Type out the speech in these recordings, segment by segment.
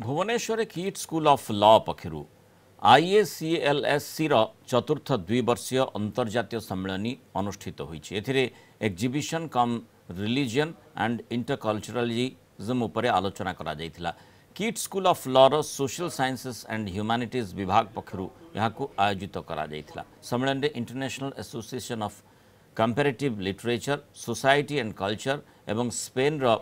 भुवनेश्वर कीट school of law पक्षर IACSLSC चतुर्थ द्विवर्षीय अंतर्जातीय सम्मेलन अनुष्ठित होईछि। एथिरे exhibition cum religion and interculturalism उपरे आलोचना करा जायथिला। KIIT स्कूल ऑफ लॉ रो सोशल साइंसेस एंड ह्यूमानिटीज विभाग पक्षर यहाकू आयोजित करा जायथिला। सम्मेलन रे international association of comparative literature society and culture एवं स्पेन रो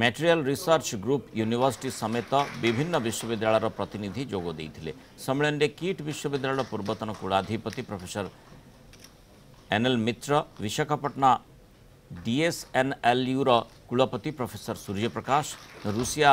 मटेरियल रिसर्च ग्रुप यूनिवर्सिटी समेत विभिन्न विश्वविद्यालय प्रतिनिधि जोग देते। सम्मेलन में KIIT विश्वविद्यालय पूर्वतन कुलाधिपति professor NL Mitra, Visakhapatnam DSNLU कुलपति professor Suryaprakash, Russia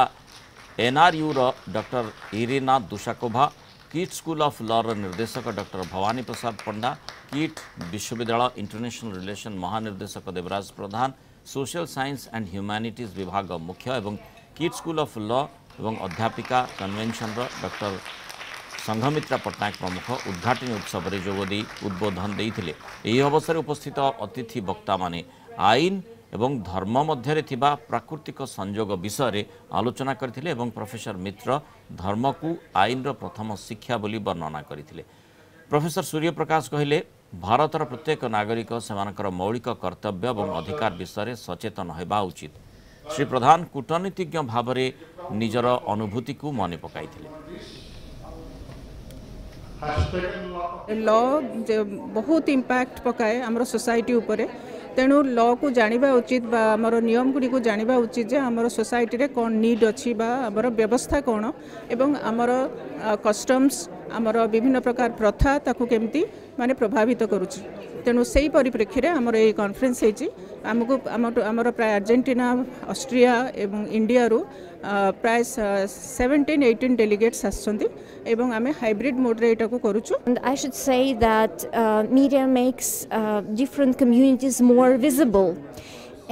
NRU doctor Irina Dushakova, KIIT school of law निर्देशक डॉक्टर भवानी प्रसाद पंडा, KIIT विश्वविद्यालय इंटरनेशनल रिलेशन महानिर्देशक Devraj Pradhan, social science and humanities विभाग मुख्य एवं KIIT स्कूल ऑफ लॉ एवं अध्यापिका कन्वेंशन डॉक्टर संघमित्रा पटनायक प्रमुख उद्घाटन उत्सव में जोगदे उद्बोधन देते। यह अवसर उपस्थित अतिथि वक्ता माने आईन एवं धर्म मध्य प्राकृतिक संयोग विषय में आलोचना करथिले। प्रोफेसर मित्र धर्म को आईन प्रथम शिक्षा बोली वर्णना करथिले। प्रोफेसर सूर्यप्रकाश कहले भारतर प्रत्येक नागरिक सेमानकर मौलिक कर्तव्य और अधिकार विषय में सचेतन होगा उचित। श्री प्रधान कूटनीतिज्ञ भाव में निजर अनुभूति को मन पकाई लॉ बहुत इंपैक्ट पकाए आम सोसाइटी उपरे। तेणु लॉ को जाना उचित बा आमर नियम गुड़ी को जाना उचित जे आमर सोसाइटी रे कौन नीड अच्छी बा आमर व्यवस्था कौन एवं आमर कस्टम्स आमर विभिन्न प्रकार प्रथा ताकू केमती माने प्रभावित करुच्ची। तेणु से ही परिप्रेक्षी आमर ये कॉन्फ्रेंस होमको आमर प्राय आर्जेंटिना, ऑस्ट्रिया एवं इंडिया रू प्राय 17-18 डेलीगेट्स आसछन्ती एवं आमे हाइब्रिड मोड रे एटा को करूछु। I should say that media makes different communities more visible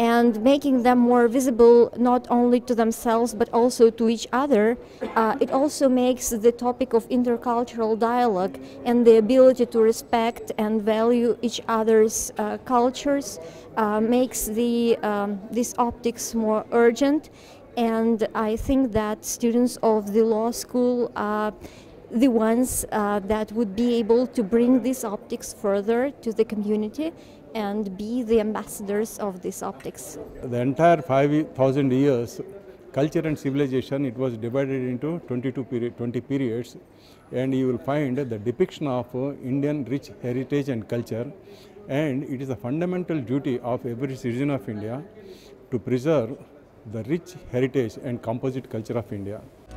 and making them more visible not only to themselves but also to each other. It also makes the topic of intercultural dialogue and the ability to respect and value each other's cultures makes the these optics more urgent, and I think that students of the law school are the ones that would be able to bring these optics further to the community and be the ambassadors of these optics. The entire 5,000 years culture and civilization, it was divided into 20 periods, and you will find the depiction of Indian rich heritage and culture, and it is a fundamental duty of every citizen of India to preserve the rich heritage and composite culture of India.